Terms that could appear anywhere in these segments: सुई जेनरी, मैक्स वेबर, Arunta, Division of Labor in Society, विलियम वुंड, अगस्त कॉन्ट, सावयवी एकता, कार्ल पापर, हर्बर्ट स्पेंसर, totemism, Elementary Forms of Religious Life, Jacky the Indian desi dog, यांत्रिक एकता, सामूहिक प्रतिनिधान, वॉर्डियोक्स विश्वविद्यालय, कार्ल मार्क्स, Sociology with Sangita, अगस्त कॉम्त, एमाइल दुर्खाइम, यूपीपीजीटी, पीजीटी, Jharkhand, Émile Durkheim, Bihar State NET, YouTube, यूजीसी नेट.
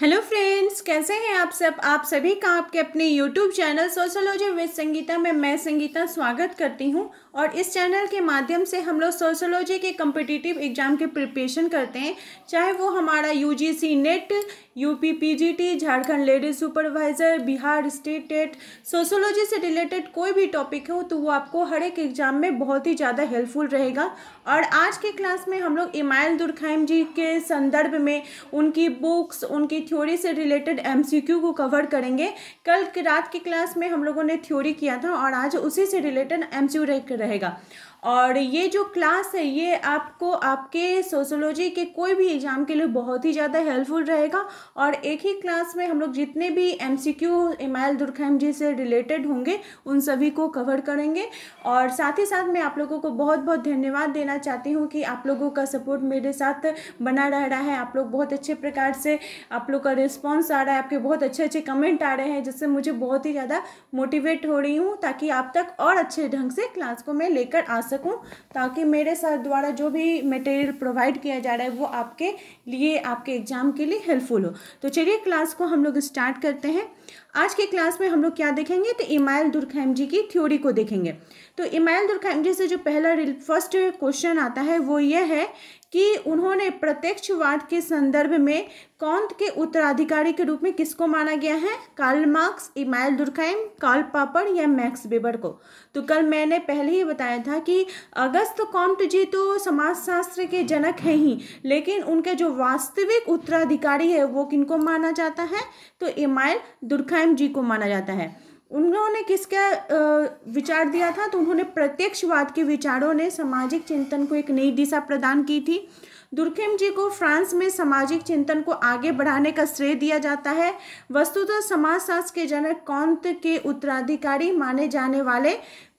Hello friends, कैसे हैं आप सब। आप सभी का आपके अपने YouTube channel sociology with Sangeeta में मैं संगीता स्वागत करती हूं। और इस चैनल के माध्यम से हम लोग सोशोलॉजी के कम्पिटिटिव एग्जाम के प्रिपरेशन करते हैं, चाहे वो हमारा यूजीसी नेट, यूपीपीजीटी, Jharkhand ladies supervisor, Bihar state NET, sociology से रिलेटेड कोई भी टॉपिक हो तो वो आपको हर एक एग्ज़ाम में बहुत ही ज़्यादा हेल्पफुल रहेगा। और आज के क्लास में हम लोग एमाइल दुर्खाइम जी के संदर्भ में उनकी बुक्स, उनकी थ्योरी से रिलेटेड एमसीक्यू को कवर करेंगे। कल रात की क्लास में हम लोगों ने थ्योरी किया था और आज उसी से रिलेटेड एमसीक्यू रहेगा। और ये जो क्लास है ये आपको आपके सोशोलॉजी के कोई भी एग्ज़ाम के लिए बहुत ही ज़्यादा हेल्पफुल रहेगा। और एक ही क्लास में हम लोग जितने भी एमसीक्यू एमाइल दुर्खाइम जी से रिलेटेड होंगे उन सभी को कवर करेंगे। और साथ ही साथ मैं आप लोगों को बहुत बहुत धन्यवाद देना चाहती हूँ कि आप लोगों का सपोर्ट मेरे साथ बना रह रहा है। आप लोग बहुत अच्छे प्रकार से, आप लोग का रिस्पॉन्स आ रहा है, आपके बहुत अच्छे अच्छे कमेंट आ रहे हैं, जिससे मुझे बहुत ही ज़्यादा मोटिवेट हो रही हूँ ताकि आप तक और अच्छे ढंग से क्लास को मैं लेकर आ सकूं, ताकि मेरे साथ द्वारा जो भी मटेरियल प्रोवाइड किया जा रहा है वो आपके लिए, आपके एग्जाम के लिए हेल्पफुल हो। तो चलिए क्लास को हम लोग स्टार्ट करते हैं। आज के क्लास में हम लोग क्या देखेंगे तो एमाइल दुर्खाइम जी की थ्योरी को देखेंगे। तो एमाइल दुर्खाइम जी से जो पहला फर्स्ट क्वेश्चन आता है वो ये है कि उन्होंने प्रत्यक्षवाद के संदर्भ में कॉन्ट के उत्तराधिकारी के रूप में किसको माना गया है, कार्ल मार्क्स, एमाइल दुर्खाइम, कार्ल पापर या मैक्स वेबर को। तो कल मैंने पहले ही बताया था कि अगस्त कॉन्ट जी तो समाजशास्त्र के जनक हैं ही, लेकिन उनके जो वास्तविक उत्तराधिकारी है वो किनको माना जाता है तो एमाइल दुर्खाइम जी को माना जाता है। उन्होंने किसका विचार दिया था तो उन्होंने प्रत्यक्षवाद के विचारों ने सामाजिक चिंतन को एक नई दिशा प्रदान की थी। दुर्खाइम जी को फ्रांस में सामाजिक चिंतन को आगे बढ़ाने का श्रेय दिया जाता है। वस्तुतः समाजशास्त्र के जनक कॉन्ट के उत्तराधिकारी माने जाने वाले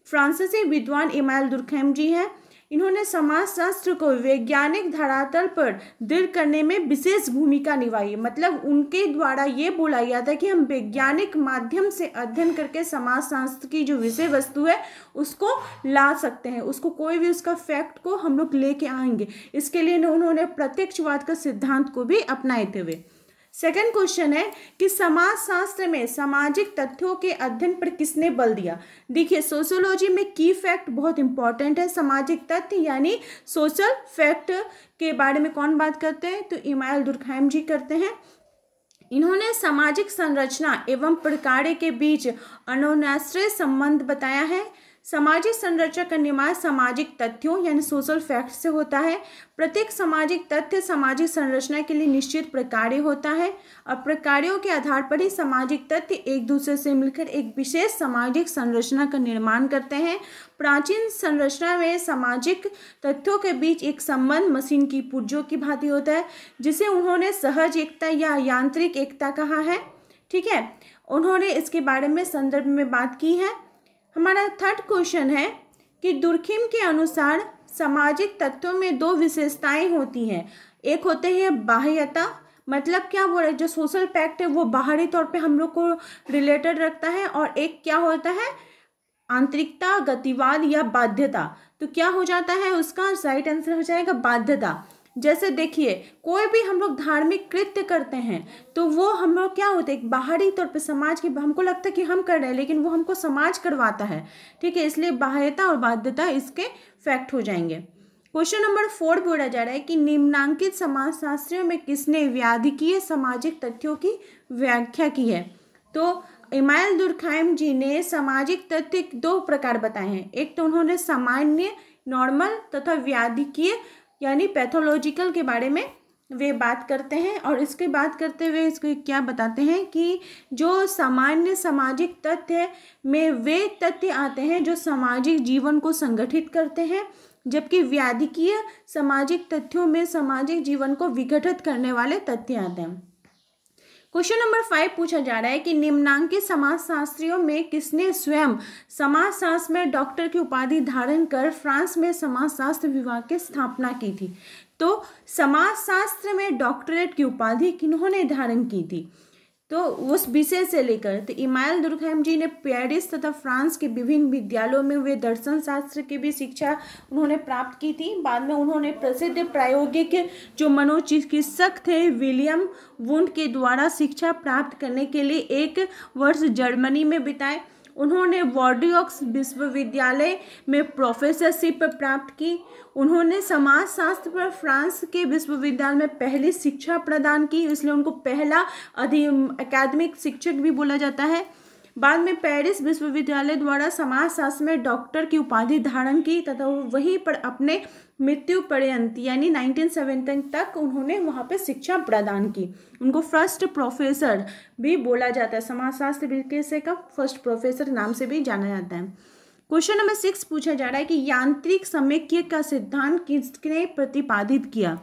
फ्रांसीसी विद्वान एमाइल दुर्खाइम जी हैं। इन्होंने समाजशास्त्र को वैज्ञानिक धरातल पर दृढ़ करने में विशेष भूमिका निभाई। मतलब उनके द्वारा ये बोला गया था कि हम वैज्ञानिक माध्यम से अध्ययन करके समाजशास्त्र की जो विषय वस्तु है उसको ला सकते हैं, उसको कोई भी उसका फैक्ट को हम लोग लेके आएंगे। इसके लिए उन्होंने प्रत्यक्षवाद का सिद्धांत को भी अपनाए थे। सेकेंड क्वेश्चन है कि समाजशास्त्र में सामाजिक तथ्यों के अध्ययन पर किसने बल दिया। देखिए सोशियोलॉजी में की फैक्ट बहुत इंपॉर्टेंट है। सामाजिक तथ्य यानी सोशल फैक्ट के बारे में कौन बात करते हैं तो एमाइल दुर्खाइम जी करते हैं। इन्होंने सामाजिक संरचना एवं प्रकार के बीच अनन्याश्रय संबंध बताया है। सामाजिक संरचना का निर्माण सामाजिक तथ्यों यानी सोशल फैक्ट से होता है। प्रत्येक सामाजिक तथ्य सामाजिक संरचना के लिए निश्चित प्रकार्य होता है और प्रकार्यों के आधार पर ही सामाजिक तथ्य एक दूसरे से मिलकर एक विशेष सामाजिक संरचना का निर्माण करते हैं। प्राचीन संरचना में सामाजिक तथ्यों के बीच एक संबंध मशीन की पुर्जों की भांति होता है, जिसे उन्होंने सहज एकता या यांत्रिक एकता कहा है। ठीक है, उन्होंने इसके बारे में संदर्भ में बात की है। हमारा थर्ड क्वेश्चन है कि दुर्खाइम के अनुसार सामाजिक तत्वों में दो विशेषताएं होती हैं। एक होते हैं बाह्यता, मतलब क्या बोल रहे जो सोशल फैक्ट है वो बाहरी तौर पे हम लोग को रिलेटेड रखता है, और एक क्या होता है आंतरिकता, गतिवाद या बाध्यता। तो क्या हो जाता है उसका राइट आंसर हो जाएगा बाध्यता। जैसे देखिए कोई भी हम लोग धार्मिक कृत्य करते हैं तो वो हम लोग क्या होते हैं बाहरी तौर पे समाज के, हमको लगता है कि हम कर रहे हैं लेकिन वो हमको समाज करवाता है। ठीक है, इसलिए बाह्यता और बाध्यता इसके फैक्ट हो जाएंगे। क्वेश्चन नंबर 4 बोला जा रहा है कि निम्नांकित समाजशास्त्रियों में किसने व्याधिकीय सामाजिक तथ्यों की व्याख्या की है तो एमाइल दुर्खाइम जी ने सामाजिक तथ्य दो प्रकार बताए हैं। एक तो उन्होंने सामान्य नॉर्मल तथा व्याधिकीय यानी पैथोलॉजिकल के बारे में वे बात करते हैं। और इसके बात करते हुए इसको क्या बताते हैं कि जो सामान्य सामाजिक तथ्य में वे तथ्य आते हैं जो सामाजिक जीवन को संगठित करते हैं, जबकि व्याधिकीय सामाजिक तथ्यों में सामाजिक जीवन को विघटित करने वाले तथ्य आते हैं। क्वेश्चन नंबर 5 पूछा जा रहा है कि निम्नांकित समाजशास्त्रियों में किसने स्वयं समाजशास्त्र में डॉक्टर की उपाधि धारण कर फ्रांस में समाजशास्त्र विभाग की स्थापना की थी तो समाजशास्त्र में डॉक्टरेट की उपाधि किन्होंने धारण की थी तो तो उस विषय से लेकर तो इमाइल दुर्कहाइम जी ने पेरिस तथा फ्रांस के विभिन्न विद्यालयों में वे दर्शन शास्त्र की भी शिक्षा उन्होंने प्राप्त की थी। बाद में उन्होंने प्रसिद्ध प्रायोगिक जो मनोचिकित्सक थे विलियम वुंड के द्वारा शिक्षा प्राप्त करने के लिए 1 वर्ष जर्मनी में बिताए। उन्होंने वॉर्डियोक्स विश्वविद्यालय में प्रोफेसरशिप प्राप्त की। उन्होंने समाजशास्त्र पर फ्रांस के विश्वविद्यालय में पहली शिक्षा प्रदान की, इसलिए उनको पहला अकादमिक शिक्षक भी बोला जाता है। बाद में पेरिस विश्वविद्यालय द्वारा समाजशास्त्र में डॉक्टर की उपाधि धारण की तथा वहीं पर अपने मृत्यु पर्यंत यानी 1970 तक उन्होंने वहां पर शिक्षा प्रदान की। उनको फर्स्ट प्रोफेसर भी बोला जाता है, समाजशास्त्र विषय का फर्स्ट प्रोफेसर नाम से भी जाना जाता है। क्वेश्चन नंबर 6 पूछा जा रहा है कि यांत्रिक समेक्य का सिद्धांत किसने प्रतिपादित किया।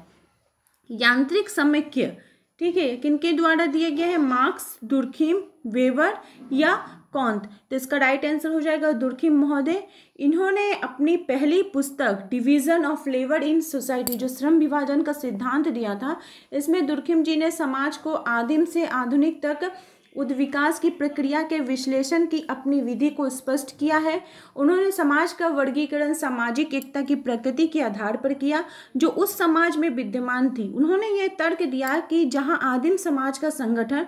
यांत्रिक समेक्य ठीक है किनके द्वारा दिया गया है, मार्क्स, दुर्कहाइम, वेबर या कॉन्ट। तो इसका राइट आंसर हो जाएगा दुर्कहाइम महोदय। इन्होंने अपनी पहली पुस्तक division of labour in society जो श्रम विभाजन का सिद्धांत दिया था, इसमें दुर्कहाइम जी ने समाज को आदिम से आधुनिक तक उद्विकास की प्रक्रिया के विश्लेषण की अपनी विधि को स्पष्ट किया है। उन्होंने समाज का वर्गीकरण सामाजिक एकता की प्रकृति के आधार पर किया जो उस समाज में विद्यमान थी। उन्होंने यह तर्क दिया कि जहां आदिम समाज का संगठन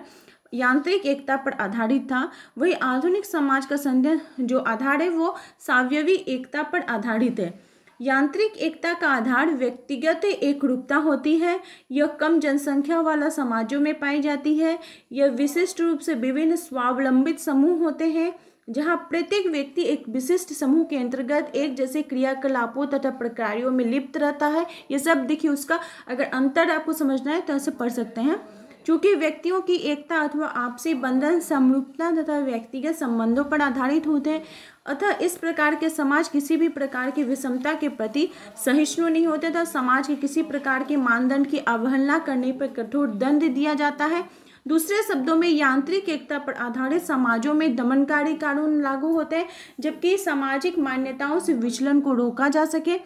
यांत्रिक एकता पर आधारित था, वही आधुनिक समाज का संगठन जो आधार है वो सावयवी एकता पर आधारित है। यांत्रिक एकता का आधार व्यक्तिगत एकरूपता होती है, यह कम जनसंख्या वाला समाजों में पाई जाती है। यह विशिष्ट रूप से विभिन्न स्वावलंबित समूह होते हैं जहां प्रत्येक व्यक्ति एक विशिष्ट समूह के अंतर्गत एक जैसे क्रियाकलापों तथा प्रकार्यों में लिप्त रहता है। ये सब देखिए उसका अगर अंतर आपको समझना है तो ऐसे पढ़ सकते हैं। चूँकि व्यक्तियों की एकता अथवा आपसी बंधन समरूपता तथा व्यक्तिगत संबंधों पर आधारित होते हैं अतः इस प्रकार के समाज किसी भी प्रकार की विषमता के प्रति सहिष्णु नहीं होते तथा समाज के किसी प्रकार के मानदंड की अवहेलना करने पर कठोर दंड दिया जाता है। दूसरे शब्दों में यांत्रिक एकता पर आधारित समाजों में दमनकारी कानून लागू होते हैं जबकि सामाजिक मान्यताओं से विचलन को रोका जा सके।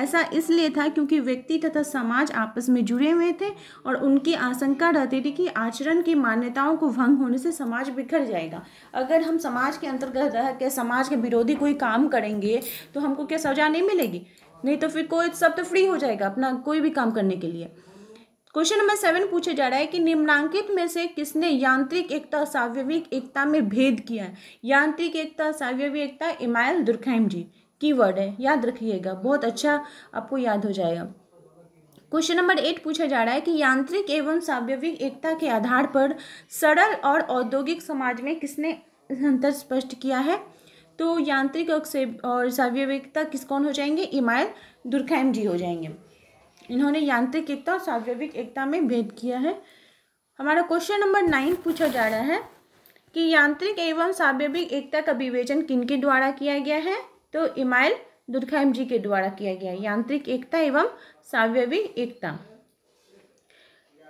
ऐसा इसलिए था क्योंकि व्यक्ति तथा समाज आपस में जुड़े हुए थे और उनकी आशंका रहती थी कि आचरण की मान्यताओं को भंग होने से समाज बिखर जाएगा। अगर हम समाज के अंतर्गत रह के समाज के विरोधी कोई काम करेंगे तो हमको क्या सजा नहीं मिलेगी, नहीं तो फिर कोई सब तो फ्री हो जाएगा अपना कोई भी काम करने के लिए। क्वेश्चन नंबर 7 पूछा जा रहा है कि निम्नांकित में से किसने यांत्रिक एकता सावयविक एकता में भेद किया है। यांत्रिक एकता सावयवी एकता इमाइल दुर्कहाइम जी कीवर्ड है, याद रखिएगा, बहुत अच्छा आपको याद हो जाएगा। क्वेश्चन नंबर 8 पूछा जा रहा है कि यांत्रिक एवं सावयविक एकता के आधार पर सरल और औद्योगिक समाज में किसने अंतर स्पष्ट किया है। तो यांत्रिक और सावयविकता किस कौन हो जाएंगे, इमाइल दुर्कहाइम जी हो जाएंगे। इन्होंने यांत्रिक एकता और सावयविक एकता में भेद किया है। हमारा क्वेश्चन नंबर 9 पूछा जा रहा है कि यांत्रिक एवं सावयविक एकता का विवेचन किनके द्वारा किया गया है। तो इमाइल दुर्कहाइम जी के द्वारा किया गया यांत्रिक एकता एवं सावयविक एकता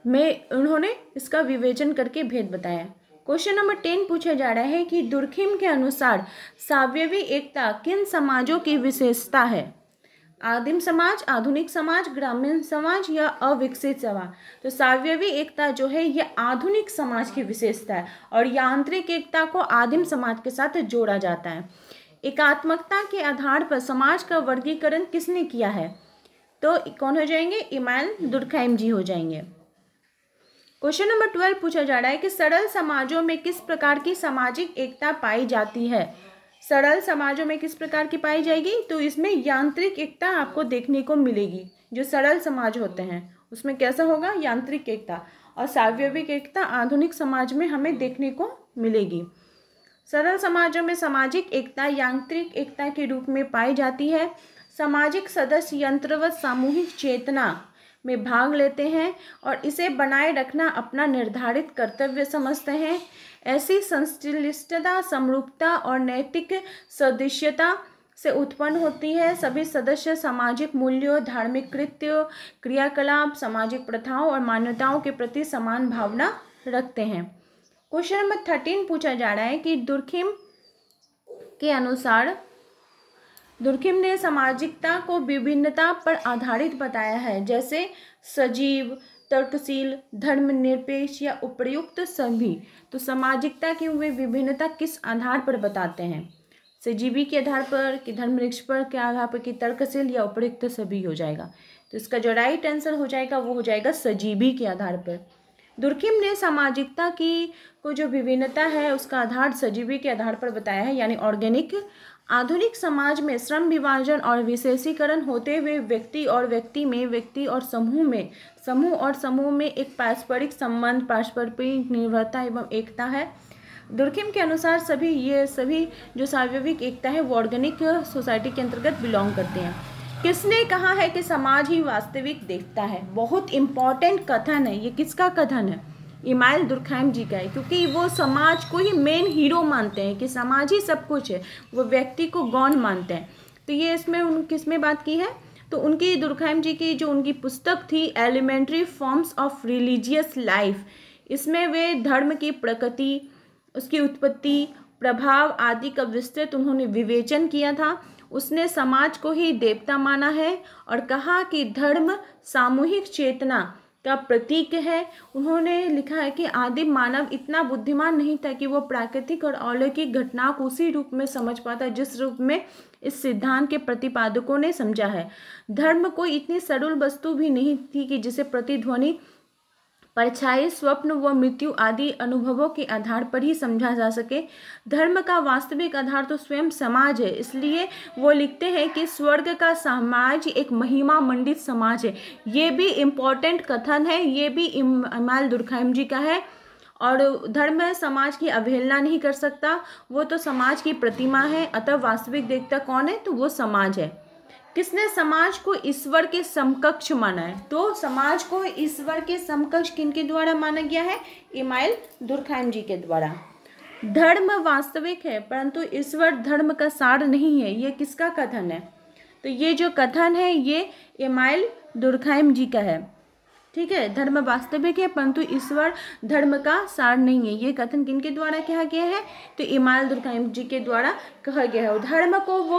में उन्होंने इसका विवेचन करके भेद बताया। क्वेश्चन नंबर 10 पूछा जा रहा है कि दुर्कहाइम के अनुसार सावयविक एकता किन समाजों की विशेषता है। आदिम समाज, आधुनिक समाज, ग्रामीण समाज या अविकसित समाज। तो सावयवी एकता जो है यह आधुनिक समाज की विशेषता है और यांत्रिक एकता को आदिम समाज के साथ जोड़ा जाता है। एकात्मकता के आधार पर समाज का वर्गीकरण किसने किया है। तो कौन हो जाएंगे, इमाइल दुर्कहाइम जी हो जाएंगे। क्वेश्चन नंबर 12 पूछा जा रहा है कि सरल समाजों में किस प्रकार की सामाजिक एकता पाई जाती है। सरल समाजों में किस प्रकार की पाई जाएगी, तो इसमें यांत्रिक एकता आपको देखने को मिलेगी। जो सरल समाज होते हैं उसमें कैसा होगा, यांत्रिक एकता, और सावयविक एकता आधुनिक समाज में हमें देखने को मिलेगी। सरल समाजों में सामाजिक एकता यांत्रिक एकता के रूप में पाई जाती है। सामाजिक सदस्य यंत्रवत सामूहिक चेतना में भाग लेते हैं और इसे बनाए रखना अपना निर्धारित कर्तव्य समझते हैं। ऐसी संश्लिष्टता समरूपता और नैतिक सदस्यता से उत्पन्न होती है। सभी सदस्य सामाजिक मूल्यों, धार्मिक कृत्यों, क्रियाकलाप, सामाजिक प्रथाओं और मान्यताओं के प्रति समान भावना रखते हैं। क्वेश्चन नंबर 13 पूछा जा रहा है कि दुर्कहाइम के अनुसार दुर्कहाइम ने सामाजिकता को विभिन्नता पर आधारित बताया है जैसे सजीव, तर्कशील, धर्मनिरपेक्ष या उपयुक्त सभी। तो सामाजिकता की वे विभिन्नता किस आधार पर बताते हैं? सजीवी के आधार पर कि धर्मनिरपेक्ष पर के आधार पर कि तर्कशील या उपयुक्त सभी हो जाएगा। तो इसका जो राइट आंसर हो जाएगा वो हो जाएगा सजीवी के आधार पर। दुर्किम ने सामाजिकता की को जो विभिन्नता है उसका आधार सजीवी के आधार पर बताया है, यानी ऑर्गेनिक। आधुनिक समाज में श्रम विभाजन और विशेषीकरण होते हुए व्यक्ति और समूह में एक पारस्परिक संबंध, पारस्परिक निर्भरता एवं एकता है। दुर्किम के अनुसार ये सभी जो सावयविक एकता है वो ऑर्गेनिक सोसाइटी के अंतर्गत बिलोंग करते हैं। किसने कहा है कि समाज ही वास्तविक देखता है? बहुत इंपॉर्टेंट कथन है ये। किसका कथन है? इमाइल दुर्खाइम जी का है, क्योंकि वो समाज को ही मेन हीरो मानते हैं कि समाज ही सब कुछ है, वो व्यक्ति को गौण मानते हैं। तो ये इसमें किसमें बात की है? तो उनकी दुर्खाइम जी की जो उनकी पुस्तक थी elementary forms of religious life, इसमें वे धर्म की प्रकृति, उसकी उत्पत्ति, प्रभाव आदि का विस्तृत उन्होंने विवेचन किया था। उसने समाज को ही देवता माना है और कहा कि धर्म सामूहिक चेतना का प्रतीक है। उन्होंने लिखा है कि आदिम मानव इतना बुद्धिमान नहीं था कि वो प्राकृतिक और अलौकिक घटनाओं को उसी रूप में समझ पाता जिस रूप में इस सिद्धांत के प्रतिपादकों ने समझा है। धर्म कोई इतनी सरल वस्तु भी नहीं थी कि जिसे प्रतिध्वनि, परछाई, स्वप्न व मृत्यु आदि अनुभवों के आधार पर ही समझा जा सके। धर्म का वास्तविक आधार तो स्वयं समाज है। इसलिए वो लिखते हैं कि स्वर्ग का समाज एक महिमा मंडित समाज है। ये भी इम्पोर्टेंट कथन है, ये भी इमाइल दुर्खाइम जी का है। और धर्म समाज की अवहेलना नहीं कर सकता, वो तो समाज की प्रतिमा है, अतः वास्तविक देखता कौन है? तो वो समाज है। किसने समाज को ईश्वर के समकक्ष माना है? तो समाज को ईश्वर के समकक्ष किनके द्वारा माना गया है? इमाइल दुर्खाइम जी के द्वारा। धर्म वास्तविक है परंतु ईश्वर धर्म का सार नहीं है, ये किसका कथन है? तो ये जो कथन है ये इमाइल दुर्खाइम जी का है। ठीक है, धर्म वास्तविक है परंतु ईश्वर धर्म का सार नहीं है, ये कथन किनके द्वारा कहा गया है? तो इमाइल दुर्खाइम जी के द्वारा कहा गया है। धर्म को वो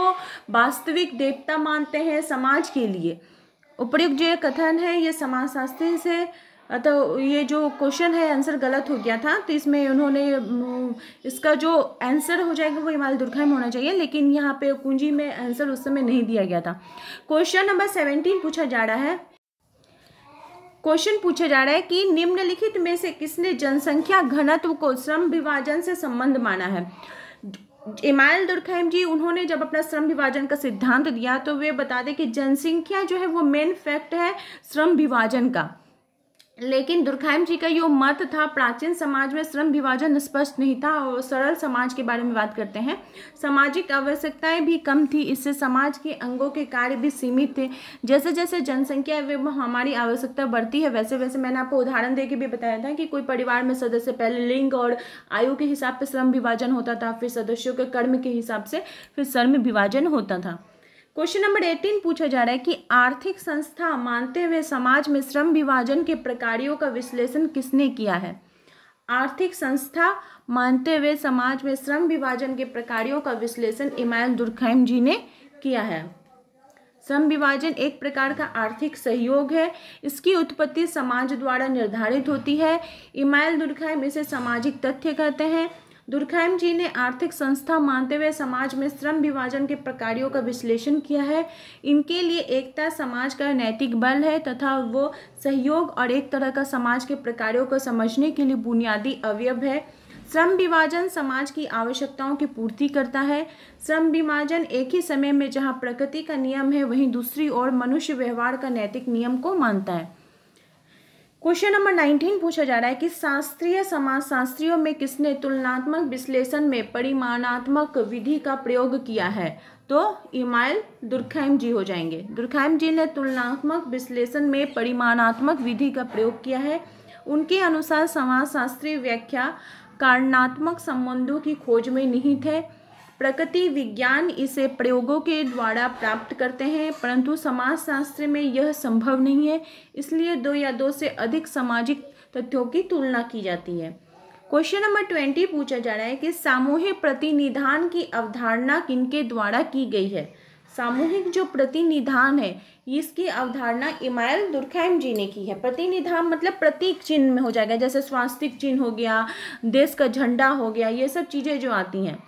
वास्तविक देवता मानते हैं समाज के लिए। उपयुक्त जो कथन है ये समाजशास्त्री से, तो ये जो क्वेश्चन है आंसर गलत हो गया था, तो इसमें उन्होंने इसका जो आंसर हो जाएगा वो इमाइल दुर्खाइम होना चाहिए, लेकिन यहाँ पे कुंजी में आंसर उस समय नहीं दिया गया था। क्वेश्चन नंबर 17 पूछा जा रहा है। क्वेश्चन पूछा जा रहा है कि निम्नलिखित में से किसने जनसंख्या घनत्व को श्रम विभाजन से संबंध माना है? इमाइल दुर्खाइम जी उन्होंने जब अपना श्रम विभाजन का सिद्धांत दिया तो वे बता दें कि जनसंख्या जो है वो मेन फैक्ट है श्रम विभाजन का। लेकिन दुर्खाइम जी का ये मत था प्राचीन समाज में श्रम विभाजन स्पष्ट नहीं था और सरल समाज के बारे में बात करते हैं। सामाजिक आवश्यकताएं भी कम थी, इससे समाज के अंगों के कार्य भी सीमित थे। जैसे जैसे जनसंख्या एवं हमारी आवश्यकता बढ़ती है वैसे वैसे, मैंने आपको उदाहरण देके भी बताया था कि कोई परिवार में सदस्य पहले लिंग और आयु के हिसाब से श्रम विभाजन होता था, फिर सदस्यों के कर्म के हिसाब से फिर श्रम विभाजन होता था। क्वेश्चन नंबर 18 पूछा जा रहा है कि आर्थिक संस्था मानते हुए समाज में श्रम विभाजन के प्रकारों का विश्लेषण किसने किया है? आर्थिक संस्था मानते हुए समाज में श्रम विभाजन के प्रकारों का विश्लेषण इमाइल दुर्खाइम जी ने किया है। श्रम विभाजन एक प्रकार का आर्थिक सहयोग है, इसकी उत्पत्ति समाज द्वारा निर्धारित होती है। इमाइल दुर्खाइम इसे सामाजिक तथ्य कहते हैं। दुर्खाइम जी ने आर्थिक संस्था मानते हुए समाज में श्रम विभाजन के प्रकारों का विश्लेषण किया है। इनके लिए एकता समाज का नैतिक बल है तथा वो सहयोग और एक तरह का समाज के प्रकारों को समझने के लिए बुनियादी अवयव है। श्रम विभाजन समाज की आवश्यकताओं की पूर्ति करता है। श्रम विभाजन एक ही समय में जहाँ प्रकृति का नियम है वहीं दूसरी ओर मनुष्य व्यवहार का नैतिक नियम को मानता है। क्वेश्चन नंबर 19 पूछा जा रहा है कि शास्त्रीय समाजशास्त्रियों में किसने तुलनात्मक विश्लेषण में परिमाणात्मक विधि का प्रयोग किया है? तो इमाइल दुर्खाइम जी हो जाएंगे। दुर्खाइम जी ने तुलनात्मक विश्लेषण में परिमाणात्मक विधि का प्रयोग किया है। उनके अनुसार समाजशास्त्रीय व्याख्या कारणात्मक संबंधों की खोज में निहित है। प्रकृति विज्ञान इसे प्रयोगों के द्वारा प्राप्त करते हैं परंतु समाजशास्त्र में यह संभव नहीं है, इसलिए 2 या 2 से अधिक सामाजिक तथ्यों की तुलना की जाती है। क्वेश्चन नंबर 20 पूछा जा रहा है कि सामूहिक प्रतिनिधान की अवधारणा किनके द्वारा की गई है? सामूहिक जो प्रतिनिधान है इसकी अवधारणा एमाइल दुर्खाइम जी ने की है। प्रतिनिधान मतलब प्रतीक चिन्ह में हो जाएगा, जैसे स्वास्तिक चिन्ह हो गया, देश का झंडा हो गया, ये सब चीज़ें जो आती हैं।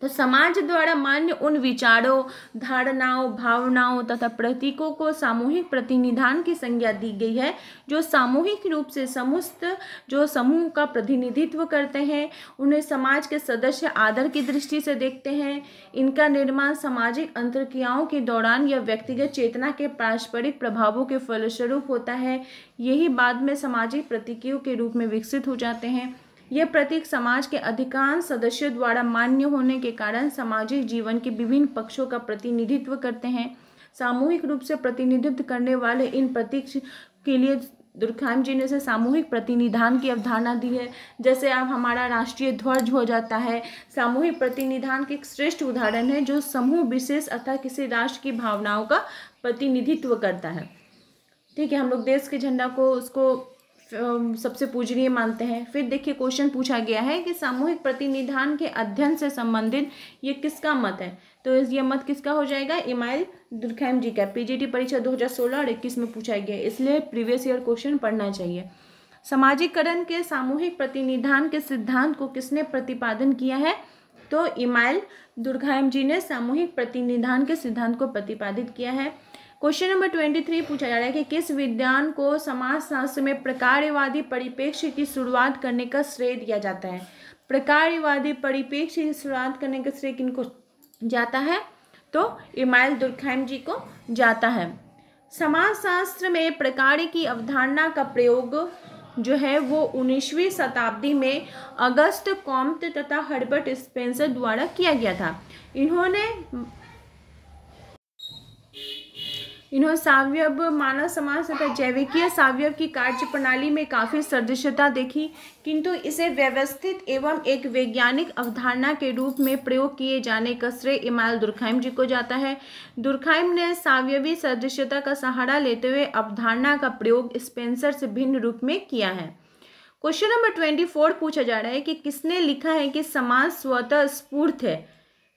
तो समाज द्वारा मान्य उन विचारों, धारणाओं, भावनाओं तथा प्रतीकों को सामूहिक प्रतिनिधान की संज्ञा दी गई है, जो सामूहिक रूप से समस्त जो समूह का प्रतिनिधित्व करते हैं, उन्हें समाज के सदस्य आदर की दृष्टि से देखते हैं। इनका निर्माण सामाजिक अंतरक्रियाओं के दौरान या व्यक्तिगत चेतना के पारस्परिक प्रभावों के फलस्वरूप होता है। यही बाद में सामाजिक प्रतीकों के रूप में विकसित हो जाते हैं। यह प्रतीक समाज के अधिकांश सदस्यों द्वारा मान्य होने के कारण सामाजिक जीवन के विभिन्न पक्षों का प्रतिनिधित्व करते हैं। सामूहिक रूप से प्रतिनिधित्व करने वाले इन प्रतीक के लिए दुर्खाइम जी ने से सामूहिक प्रतिनिधान की अवधारणा दी है। जैसे अब हमारा राष्ट्रीय ध्वज हो जाता है, सामूहिक प्रतिनिधान के एक श्रेष्ठ उदाहरण है, जो समूह विशेष अथवा किसी राष्ट्र की भावनाओं का प्रतिनिधित्व करता है। ठीक है, हम लोग देश के झंडा को उसको सबसे पूजनीय मानते हैं। फिर देखिए क्वेश्चन पूछा गया है कि सामूहिक प्रतिनिधान के अध्ययन से संबंधित ये किसका मत है, तो ये मत किसका हो जाएगा, एमाइल दुर्खाइम जी का। पीजीटी परीक्षा 2016 और 21 में पूछा गया, इसलिए प्रीवियस ईयर क्वेश्चन पढ़ना चाहिए। सामाजिकरण के सामूहिक प्रतिनिधान के सिद्धांत को किसने प्रतिपादन किया है, तो एमाइल दुर्खाइम जी ने सामूहिक प्रतिनिधान के सिद्धांत को प्रतिपादित किया है। क्वेश्चन नंबर 23 पूछा जा रहा है कि किस विज्ञान को समाजशास्त्र में प्रकारवादी परिप्रेक्ष्य की शुरुआत करने का श्रेय दिया जाता है। प्रकारवादी परिप्रेक्ष्य की शुरुआत करने का श्रेय किनको जाता है, तो एमाइल दुर्खाइम जी को जाता है। समाजशास्त्र में प्रकार की अवधारणा का प्रयोग जो है वो 19वीं शताब्दी में अगस्त कॉम्त तथा हर्बर्ट स्पेंसर द्वारा किया गया था। इन्होंने सावयव मानव समाज तथा जैविकीय सावयव की कार्यप्रणाली में काफ़ी सदृशता देखी, किंतु इसे व्यवस्थित एवं एक वैज्ञानिक अवधारणा के रूप में प्रयोग किए जाने का श्रेय एमाइल दुर्खाइम जी को जाता है। दुर्खाइम ने सावयवी सदृशता का सहारा लेते हुए अवधारणा का प्रयोग स्पेंसर से भिन्न रूप में किया है। क्वेश्चन नंबर 24 पूछा जा रहा है कि किसने लिखा है कि समाज स्वतः स्फूर्त है,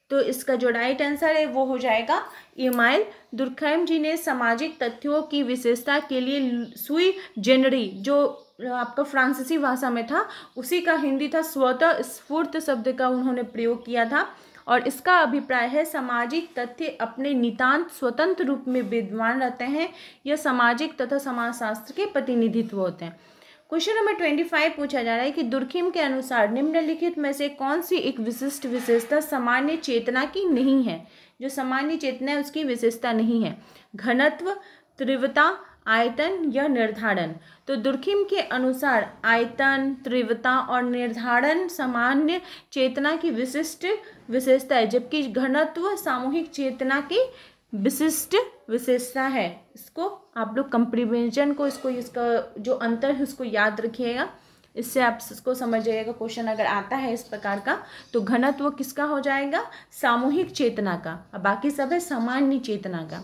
तो इसका जो राइट आंसर है वो हो जाएगा, एमाइल दुर्खाइम जी ने सामाजिक तथ्यों की विशेषता के लिए सुई जेनरी, जो आपका फ्रांसीसी भाषा में था, उसी का हिंदी था स्वतः स्फूर्त शब्द का उन्होंने प्रयोग किया था। और इसका अभिप्राय है सामाजिक तथ्य अपने नितांत स्वतंत्र रूप में विद्यमान रहते हैं, यह सामाजिक तथा समाजशास्त्र के प्रतिनिधित्व होते हैं। क्वेश्चन नंबर 25 पूछा जा रहा है कि दुर्खाइम के अनुसार निम्नलिखित में से कौन सी एक विशिष्ट विशेषता सामान्य चेतना की नहीं है, जो सामान्य चेतना है उसकी विशेषता नहीं है, घनत्व, तीव्रता, आयतन या निर्धारण। तो दुर्खाइम के अनुसार आयतन, तीव्रता और निर्धारण सामान्य चेतना की विशिष्ट विशेषता है, जबकि घनत्व सामूहिक चेतना की विशिष्ट विशेषता है। इसको आप लोग कंप्रीमेंशन को इसका जो अंतर है उसको याद रखिएगा, इससे आप इसको समझ जाइएगा। क्वेश्चन अगर आता है इस प्रकार का तो घनत्व किसका हो जाएगा, सामूहिक चेतना का, और बाकी सब है सामान्य चेतना का।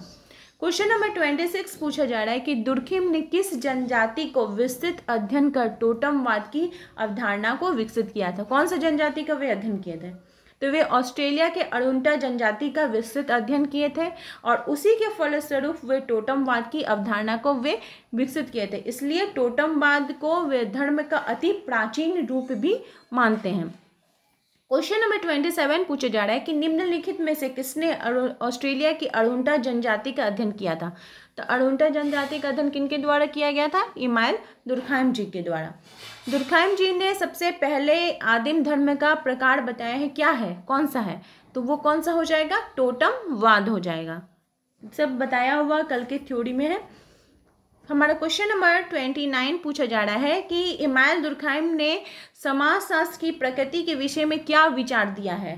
क्वेश्चन नंबर 26 पूछा जा रहा है कि दुर्खाइम ने किस जनजाति को विस्तृत अध्ययन कर टोटमवाद की अवधारणा को विकसित किया था। कौन सा जनजाति का वे अध्ययन किए थे, तो वे ऑस्ट्रेलिया के अरुंटा जनजाति का विस्तृत अध्ययन किए थे, और उसी के फलस्वरूप वे टोटमवाद की अवधारणा को वे विकसित किए थे। इसलिए टोटमवाद को वे धर्म का अति प्राचीन रूप भी मानते हैं। क्वेश्चन नंबर 27 पूछा जा रहा है कि निम्नलिखित में से किसने ऑस्ट्रेलिया की अरुंटा जनजाति का अध्ययन किया था। तो अरुंटा जनजाति का अध्ययन किनके द्वारा किया गया था, एमाइल दुर्खाइम जी के द्वारा। दुर्खाइम जी ने सबसे पहले आदिम धर्म का प्रकार बताया है, क्या है, कौन सा है, तो वो कौन सा हो जाएगा, टोटमवाद हो जाएगा। सब बताया हुआ कल के थ्योरी में है। हमारा क्वेश्चन नंबर 29 पूछा जा रहा है कि एमाइल दुर्खाइम ने समाजशास्त्र की प्रकृति के विषय में क्या विचार दिया है,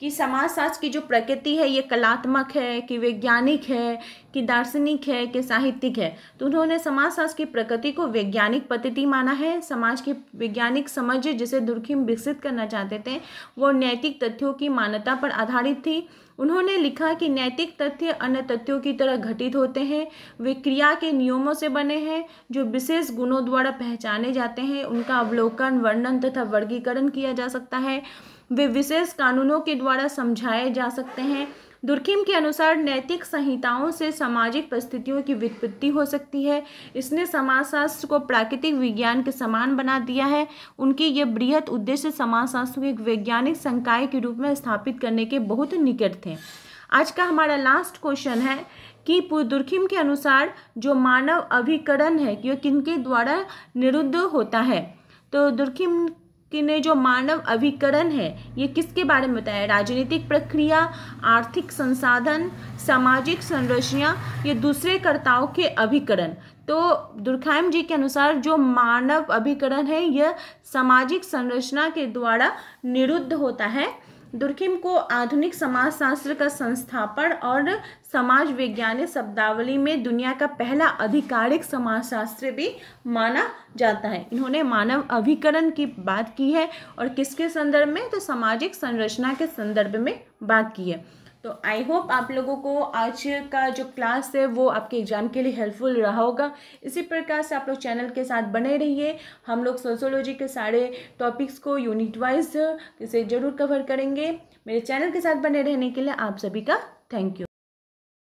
कि समाजशास्त्र की जो प्रकृति है ये कलात्मक है, कि वैज्ञानिक है, कि दार्शनिक है, कि साहित्यिक है। तो उन्होंने समाजशास्त्र की प्रकृति को वैज्ञानिक पद्धति माना है। समाज की वैज्ञानिक समझ जिसे दुर्खाइम विकसित करना चाहते थे वो नैतिक तथ्यों की मान्यता पर आधारित थी। उन्होंने लिखा कि नैतिक तथ्य अन्य तथ्यों की तरह घटित होते हैं, वे क्रिया के नियमों से बने हैं जो विशेष गुणों द्वारा पहचाने जाते हैं, उनका अवलोकन, वर्णन तथा वर्गीकरण किया जा सकता है, वे विशेष कानूनों के द्वारा समझाए जा सकते हैं, दुर्खिम के अनुसार नैतिक संहिताओं से सामाजिक परिस्थितियों की व्युत्पत्ति हो सकती है। इसने समाजशास्त्र को प्राकृतिक विज्ञान के समान बना दिया है। उनकी ये बृहत उद्देश्य समाजशास्त्र को एक वैज्ञानिक संकाय के रूप में स्थापित करने के बहुत निकट थे। आज का हमारा लास्ट क्वेश्चन है कि दुर्खिम के अनुसार जो मानव अभिकरण है यह किनके द्वारा निरुद्ध होता है। तो दुर्खिम ने जो मानव अभिकरण है ये किसके बारे में बताया? राजनीतिक प्रक्रिया, आर्थिक संसाधन, सामाजिक संरचना, ये दूसरे कर्ताओं के अभिकरण। तो दुर्खाइम जी के अनुसार जो मानव अभिकरण है यह सामाजिक संरचना के द्वारा निरुद्ध होता है। दुर्खिम को आधुनिक समाजशास्त्र का संस्थापन और समाज वैज्ञानिक शब्दावली में दुनिया का पहला आधिकारिक समाजशास्त्र भी माना जाता है। इन्होंने मानव अभिकरण की बात की है और किसके संदर्भ में? तो सामाजिक संरचना के संदर्भ में बात की है। तो आई होप आप लोगों को आज का जो क्लास है वो आपके एग्ज़ाम के लिए हेल्पफुल रहा होगा। इसी प्रकार से आप लोग चैनल के साथ बने रहिए। हम लोग सोशियोलॉजी के सारे टॉपिक्स को यूनिट वाइज इसे ज़रूर कवर करेंगे। मेरे चैनल के साथ बने रहने के लिए आप सभी का थैंक यू।